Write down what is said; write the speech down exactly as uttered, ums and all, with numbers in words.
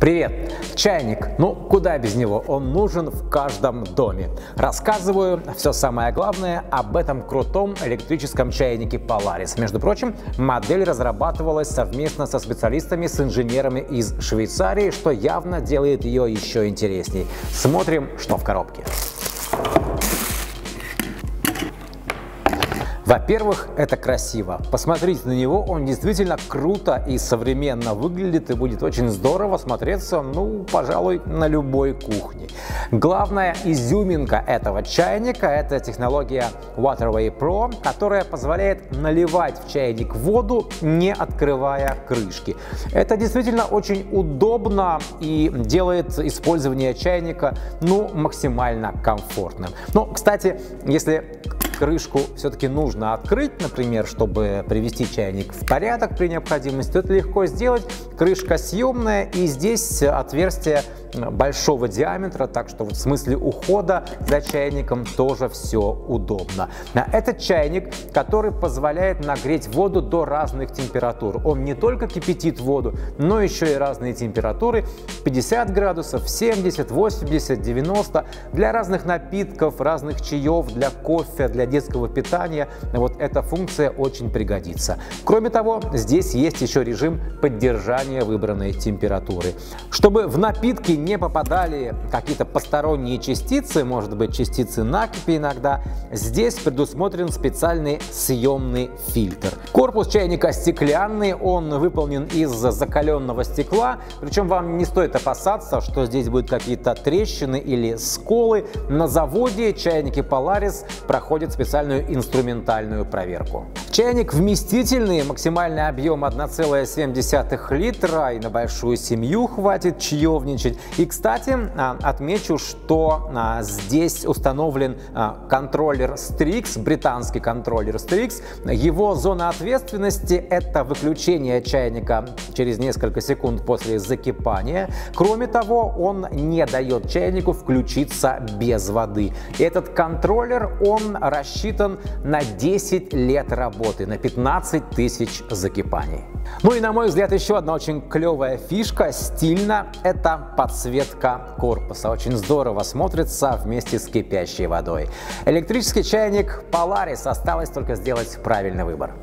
Привет! Чайник, ну куда без него, он нужен в каждом доме. Рассказываю все самое главное об этом крутом электрическом чайнике Polaris. Между прочим, модель разрабатывалась совместно со специалистами, с инженерами из Швейцарии, что явно делает ее еще интересней. Смотрим, что в коробке. Во-первых, это красиво. Посмотрите на него, он действительно круто и современно выглядит и будет очень здорово смотреться, ну, пожалуй, на любой кухне. Главная изюминка этого чайника – это технология waterway pro, которая позволяет наливать в чайник воду, не открывая крышки. Это действительно очень удобно и делает использование чайника, ну, максимально комфортным. Ну, кстати, если крышку все-таки нужно открыть, например, чтобы привести чайник в порядок при необходимости, это легко сделать. Крышка съемная, и здесь отверстие большого диаметра, так что в смысле ухода за чайником тоже все удобно. Это чайник, который позволяет нагреть воду до разных температур. Он не только кипятит воду, но еще и разные температуры: пятьдесят градусов, семьдесят, восемьдесят, девяносто, для разных напитков, разных чаев, для кофе, для детского питания. Вот эта функция очень пригодится. Кроме того, здесь есть еще режим поддержания выбранной температуры. Чтобы в напитки не попадали какие-то посторонние частицы, может быть, частицы накипи иногда, здесь предусмотрен специальный съемный фильтр. Корпус чайника стеклянный, он выполнен из закаленного стекла, причем вам не стоит опасаться, что здесь будут какие-то трещины или сколы. На заводе чайники Polaris проходят специальную инструментальную проверку. Чайник вместительный, максимальный объем одна целая семь десятых литра, и на большую семью хватит чаевничать. И, кстати, отмечу, что здесь установлен контроллер Strix, британский контроллер Strix. Его зона ответственности – это выключение чайника через несколько секунд после закипания. Кроме того, он не дает чайнику включиться без воды. Этот контроллер, он рассчитан на десять лет работы, на пятнадцать тысяч закипаний. Ну и, на мой взгляд, еще одна очень клевая фишка, стильно – это подсветка корпуса. Очень здорово смотрится вместе с кипящей водой. Электрический чайник Polaris, осталось только сделать правильный выбор.